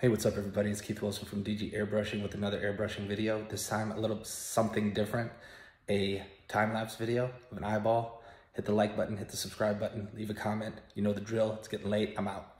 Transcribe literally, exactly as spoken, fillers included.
Hey, what's up everybody? It's Keith Wilson from D G Airbrushing with another airbrushing video. This time a little something different, a time-lapse video of an eyeball. Hit the like button, hit the subscribe button, leave a comment. You know the drill, it's getting late, I'm out.